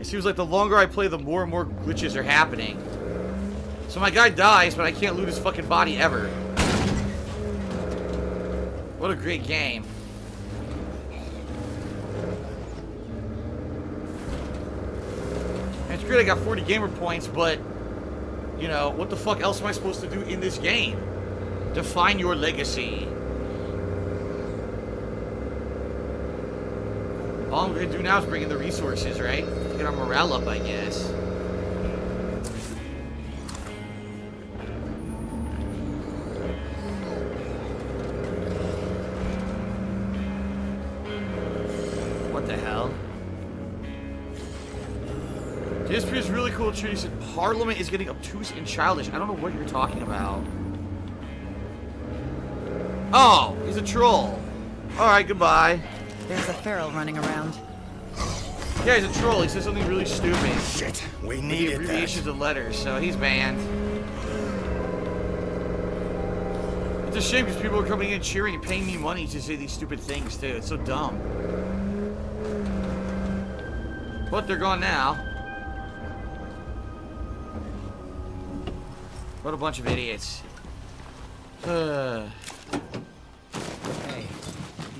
It seems like the longer I play, the more and more glitches are happening. So my guy dies, but I can't loot his fucking body ever. What a great game. And it's great I got 40 gamer points, but... you know, what the fuck else am I supposed to do in this game? Define your legacy. All I'm gonna do now is bring in the resources, right? Get our morale up, I guess. What the hell? This is really cool. Trudy said Parliament is getting obtuse and childish. I don't know what you're talking about. Oh, he's a troll. Alright, goodbye. There's a feral running around. Yeah, he's a troll. He said something really stupid. Shit, we needed that. The abbreviations of letters, so he's banned. It's a shame because people are coming in cheering and paying me money to say these stupid things, too. It's so dumb. But they're gone now. What a bunch of idiots. Hey,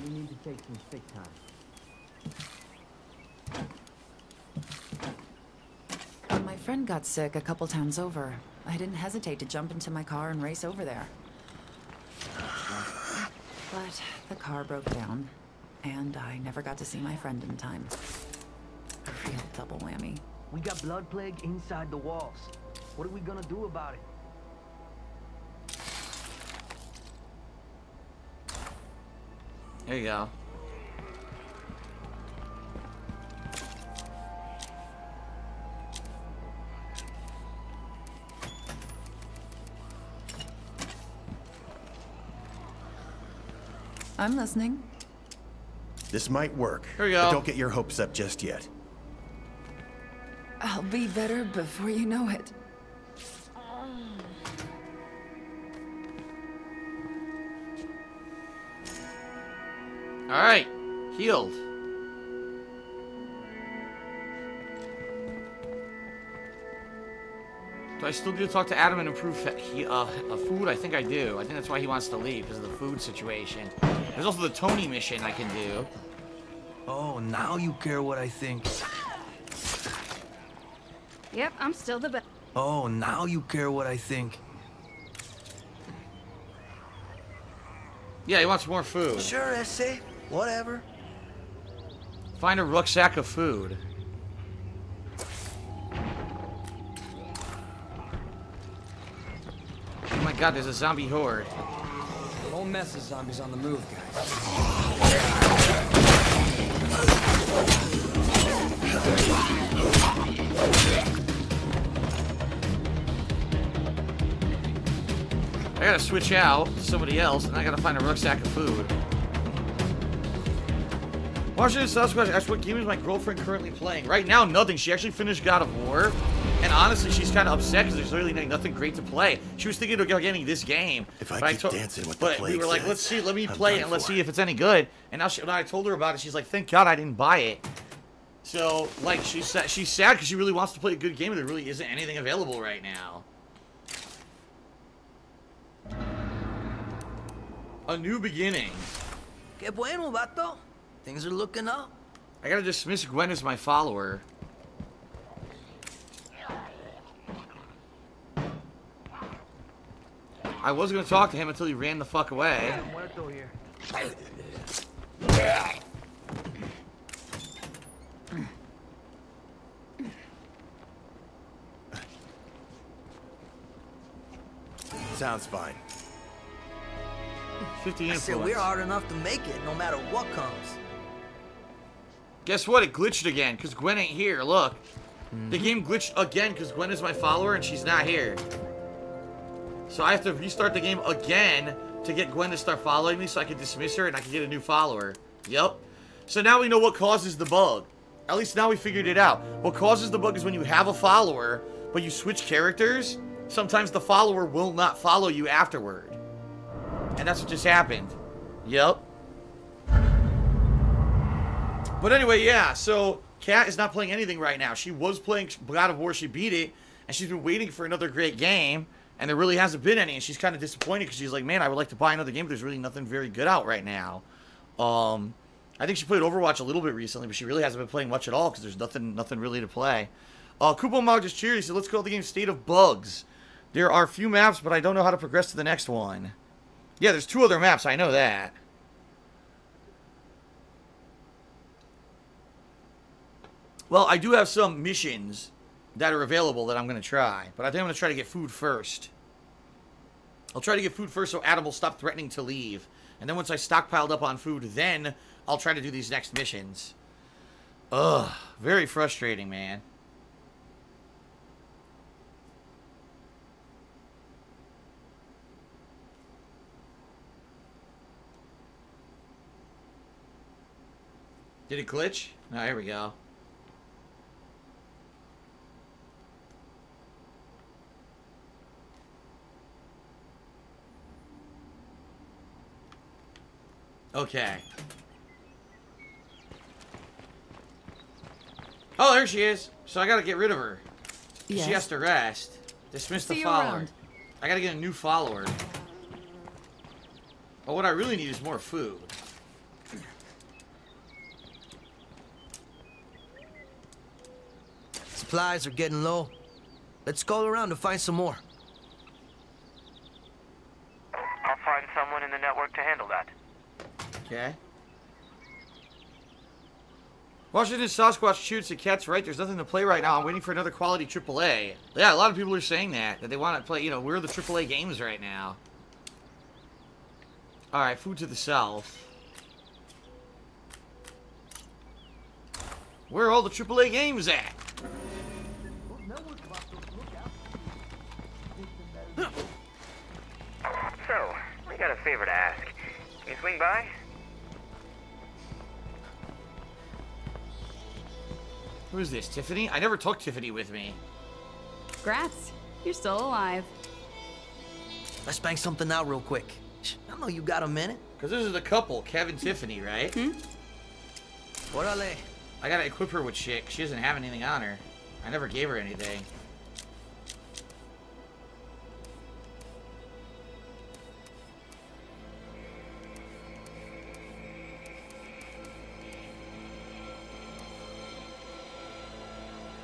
you need to take some sick time. My friend got sick a couple times over. I didn't hesitate to jump into my car and race over there. But the car broke down, and I never got to see my friend in time. A real double whammy. We got blood plague inside the walls. What are we gonna do about it? There you go. I'm listening. This might work. Here we go. But don't get your hopes up just yet. I'll be better before you know it. Alright, healed. Do I still need to talk to Adam and improve food? I think I do. I think that's why he wants to leave, because of the food situation. There's also the Tony mission I can do. Oh, now you care what I think. Yep, I'm still the best. Oh, now you care what I think. Yeah, he wants more food. Sure, essay. Whatever. Find a rucksack of food. Oh my god, there's a zombie horde. The whole mess of zombies on the move, guys. I gotta switch out to somebody else, and I gotta find a rucksack of food. Washington Sasquatch asked, what game is my girlfriend currently playing? Right now, nothing. She actually finished God of War. And honestly, she's kind of upset because there's really nothing great to play. She was thinking about getting this game. If I keep dancing with the plague, we were like, let's see, let me play it and let's see if it's any good. And now when I told her about it, she's like, thank God I didn't buy it. So, like, she's sad because she really wants to play a good game and there really isn't anything available right now. A new beginning. Que bueno, vato. Things are looking up. I gotta dismiss Gwen as my follower. I was gonna talk to him until he ran the fuck away. Sounds fine. 50 influence. I said we're hard enough to make it no matter what comes. Guess what? It glitched again, because Gwen ain't here. Look. The game glitched again, because Gwen is my follower, and she's not here. So I have to restart the game again to get Gwen to start following me so I can dismiss her and I can get a new follower. Yep. So now we know what causes the bug. At least now we figured it out. What causes the bug is when you have a follower, but you switch characters, sometimes the follower will not follow you afterward. And that's what just happened. Yep. But anyway, yeah, so Kat is not playing anything right now. She was playing God of War. She beat it, and she's been waiting for another great game, and there really hasn't been any. And she's kind of disappointed because she's like, man, I would like to buy another game, but there's really nothing very good out right now. I think she played Overwatch a little bit recently, but she really hasn't been playing much at all because there's nothing really to play. Kupo Mog just cheered. He said, let's call the game State of Bugs. There are few maps, but I don't know how to progress to the next one. Yeah, there's 2 other maps. I know that. Well, I do have some missions that are available that I'm going to try. But I think I'm going to try to get food first. I'll try to get food first so Adam will stop threatening to leave. And then once I stockpiled up on food, then I'll try to do these next missions. Ugh. Very frustrating, man. Did it glitch? No, here we go. Okay. Oh, there she is. So I gotta get rid of her. Yes. She has to rest. Dismiss the follower. I gotta get a new follower. But what I really need is more food. Supplies are getting low. Let's go around to find some more. I'll find someone in the network to handle that. Okay. Washington Sasquatch shoots at Cat's right. There's nothing to play right now. I'm waiting for another quality AAA. Yeah, a lot of people are saying that they want to play. You know, where are the AAA games right now? All right, food to the south. Where are all the AAA games at? So, we got a favor to ask. Can you swing by? Who is this, Tiffany? I never took Tiffany with me. Grats. You're still alive. Let's bang something out real quick. I know you got a minute. Because this is the couple, Kevin Tiffany, right? Hmm? Orale. I gotta equip her with shit. She doesn't have anything on her. I never gave her anything.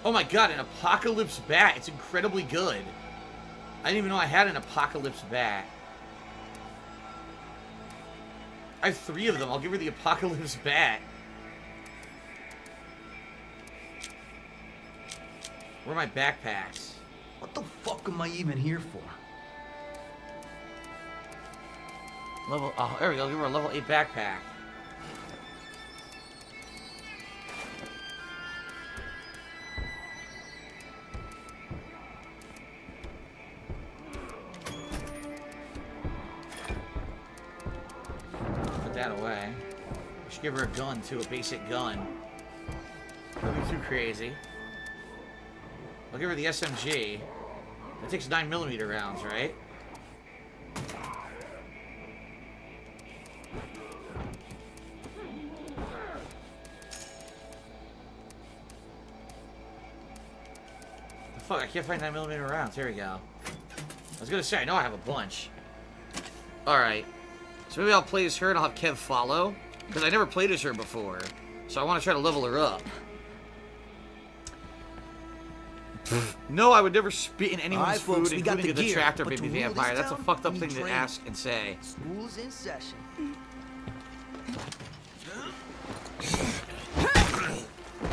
Oh my god, an apocalypse bat. It's incredibly good. I didn't even know I had an apocalypse bat. I have 3 of them. I'll give her the apocalypse bat. Where are my backpacks? What the fuck am I even here for? Level... Oh, there we go. Give her a level 8 backpack. Away. I should give her a gun too, a basic gun. Nothing too crazy. I'll give her the SMG. That takes 9mm rounds, right? The fuck, I can't find 9mm rounds. Here we go. I was gonna say, I know I have a bunch. Alright. So maybe I'll play as her and I'll have Kev follow. Because I never played as her before. So I want to try to level her up. No, I would never spit in anyone's food, folks, including the tractor baby vampire. That's a fucked up thing to ask and say. School's in session.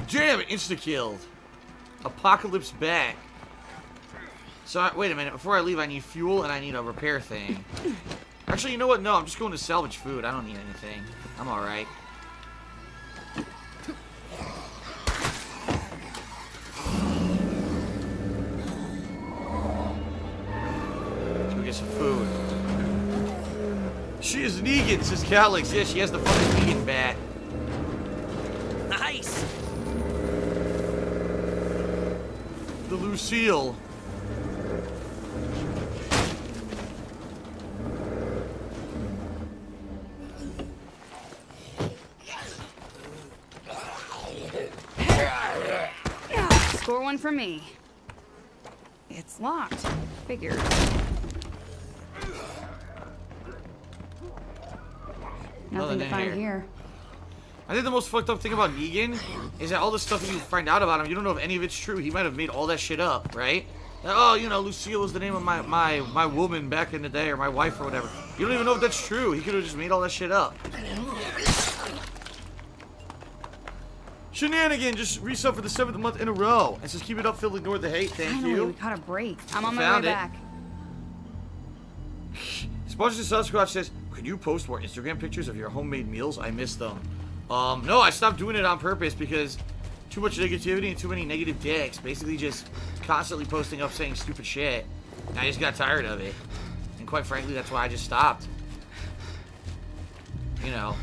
Damn it, insta-killed. Apocalypse bat. So, wait a minute. Before I leave, I need fuel and I need a repair thing. Actually, you know what? No, I'm just going to salvage food. I don't need anything. I'm alright. Let's go get some food. She is Negan, says Calix. Yeah, she has the fucking Negan bat. Nice! The Lucille. Score one for me. It's locked. Figured. Nothing to find here. I think the most fucked up thing about Negan is that all the stuff you find out about him, you don't know if any of it's true. He might have made all that shit up, right? That, oh, you know, Lucille was the name of my woman back in the day, or my wife or whatever. You don't even know if that's true. He could have just made all that shit up. Shenanigan just resub for the 7th month in a row. And says, keep it up, Phil, ignore the hate. Thank you. We caught a break. I'm on my way back. Sponsored Sasquatch says, could you post more Instagram pictures of your homemade meals? I miss them. No, I stopped doing it on purpose because too much negativity and too many negative dicks. Basically just constantly posting up saying stupid shit. And I just got tired of it. And quite frankly, that's why I just stopped. You know.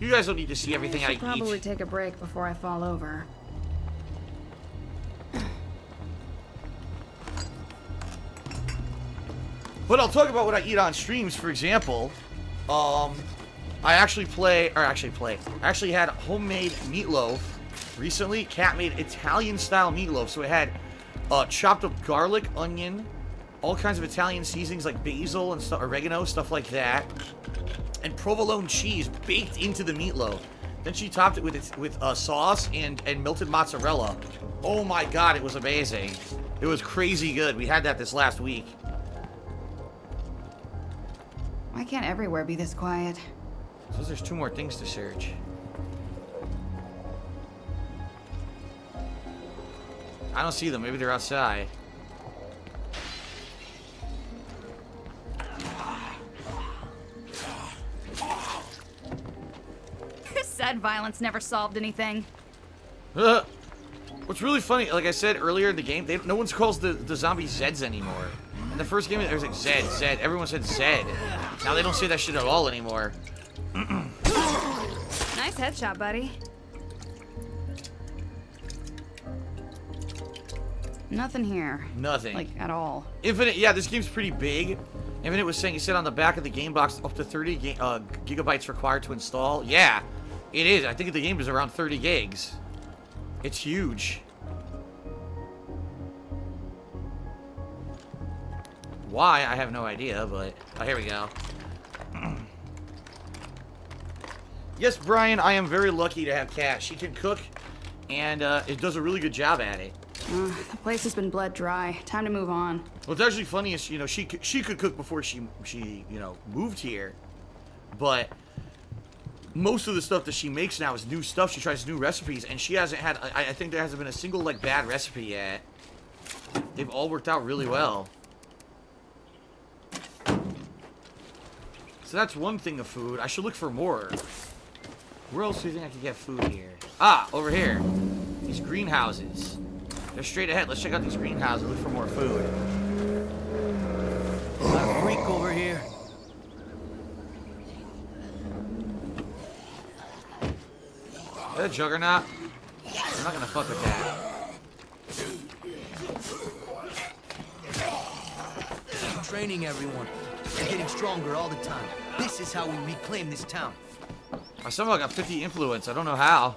You guys don't need to see everything I eat. I should probably take a break before I fall over. But I'll talk about what I eat on streams, for example. I actually had homemade meatloaf recently. Cat made Italian-style meatloaf. So it had chopped up garlic, onion, all kinds of Italian seasonings like basil and oregano, stuff like that. And provolone cheese baked into the meatloaf. Then she topped it with sauce and melted mozzarella. Oh my god, it was amazing. It was crazy good. We had that this last week. Why can't everywhere be this quiet? So there's two more things to search. I don't see them. Maybe they're outside. Said violence never solved anything. What's really funny, like I said earlier in the game, no one calls the zombies Zeds anymore. In the first game, there was like Zed, Zed. Everyone said Zed. Now they don't say that shit at all anymore. Nice headshot, buddy. Nothing here. Nothing. Like, at all. Infinite, yeah, this game's pretty big. Infinite was saying, it said on the back of the game box, up to 30 gigabytes required to install. Yeah. It is. I think the game is around 30 gigs. It's huge. Why? I have no idea, but... Oh, here we go. Yes, Brian, I am very lucky to have Kat. She can cook, and it does a really good job at it. The place has been bled dry. Time to move on. What's actually funny is, you know, she could cook before she you know, moved here, but... Most of the stuff that she makes now is new stuff. She tries new recipes, and she hasn't had... I think there hasn't been a single, like, bad recipe yet. They've all worked out really well. So that's one thing of food. I should look for more. Where else do you think I could get food here? Ah, over here. These greenhouses. They're straight ahead. Let's check out these greenhouses. Look for more food. A freak over here. Is that a juggernaut? I'm not gonna fuck with that. I'm training everyone. They're getting stronger all the time. This is how we reclaim this town. I somehow got 50 influence. I don't know how.